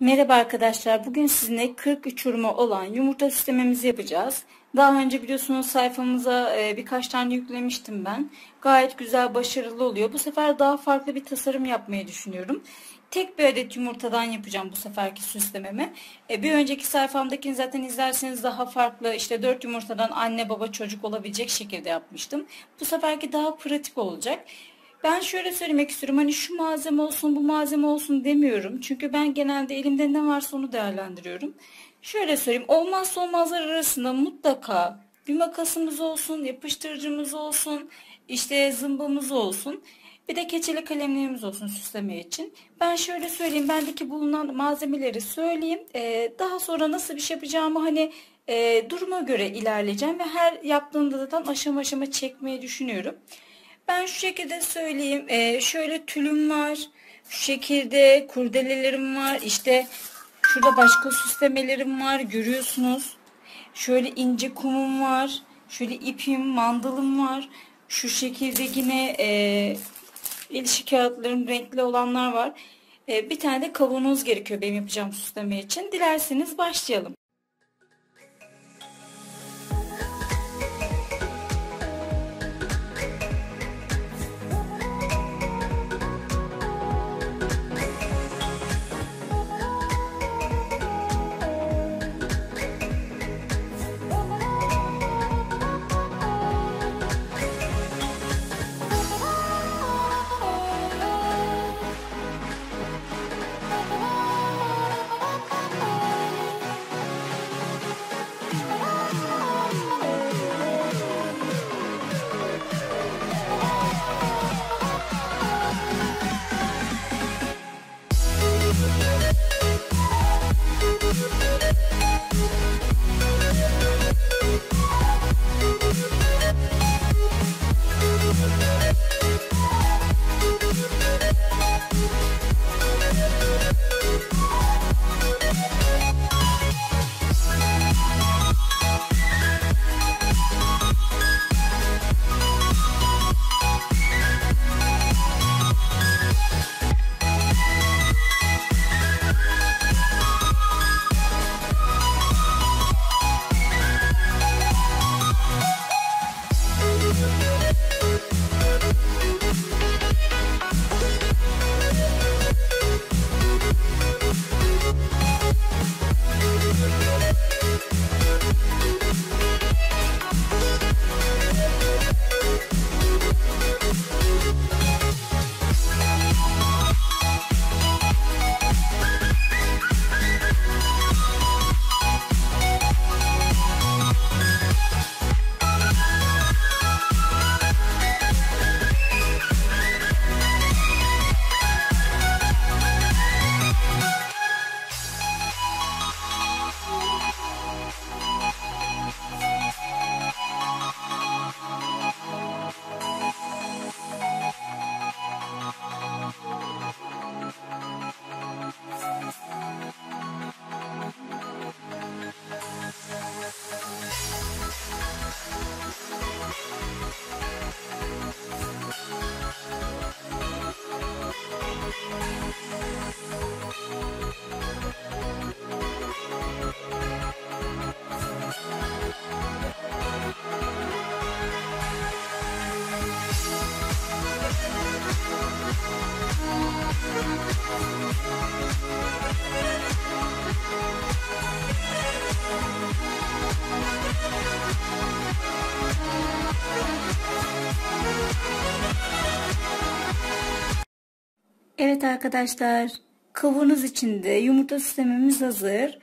Merhaba arkadaşlar, bugün sizinle 40 uçurma olan yumurta süslememizi yapacağız. Daha önce biliyorsunuz sayfamıza birkaç tane yüklemiştim ben. Gayet güzel, başarılı oluyor. Bu sefer daha farklı bir tasarım yapmayı düşünüyorum. Tek bir adet yumurtadan yapacağım bu seferki süslememi. Bir önceki sayfamdakini zaten izlerseniz daha farklı, işte 4 yumurtadan anne, baba, çocuk olabilecek şekilde yapmıştım. Bu seferki daha pratik olacak. Ben şöyle söylemek istiyorum, hani şu malzeme olsun, bu malzeme olsun demiyorum. Çünkü ben genelde elimde ne varsa onu değerlendiriyorum. Şöyle söyleyeyim, olmazsa olmazlar arasında mutlaka bir makasımız olsun, yapıştırıcımız olsun, işte zımbamız olsun. Bir de keçeli kalemlerimiz olsun süsleme için. Ben şöyle söyleyeyim, bendeki bulunan malzemeleri söyleyeyim. Daha sonra nasıl bir şey yapacağımı hani duruma göre ilerleyeceğim. Ve her yaptığımda zaten aşama aşama çekmeyi düşünüyorum. Ben şu şekilde söyleyeyim, şöyle tülüm var, şu şekilde kurdelelerim var, işte şurada başka süslemelerim var, görüyorsunuz. Şöyle ince kumum var, şöyle ipim, mandalım var, şu şekilde yine ilişi kağıtlarım, renkli olanlar var. Bir tane de kavanoz gerekiyor benim yapacağım süsleme için. Dilerseniz başlayalım. Evet arkadaşlar, kavanoz içinde yumurta süslememiz hazır.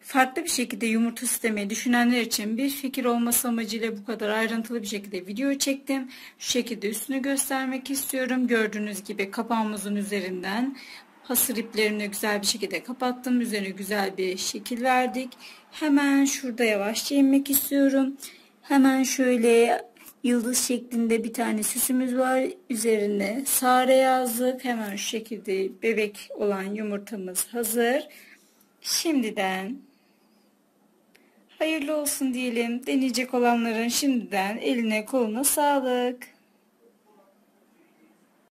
Farklı bir şekilde yumurta süslemeyi düşünenler için bir fikir olması amacıyla bu kadar ayrıntılı bir şekilde video çektim. Şu şekilde üstünü göstermek istiyorum. Gördüğünüz gibi kapağımızın üzerinden hasır iplerimle güzel bir şekilde kapattım. Üzerine güzel bir şekil verdik. Hemen şurada yavaşça inmek istiyorum. Hemen şöyle yıldız şeklinde bir tane süsümüz var. Üzerine sare yazdık. Hemen şu şekilde bebek olan yumurtamız hazır. Şimdiden hayırlı olsun diyelim. Deneyecek olanların şimdiden eline koluna sağlık.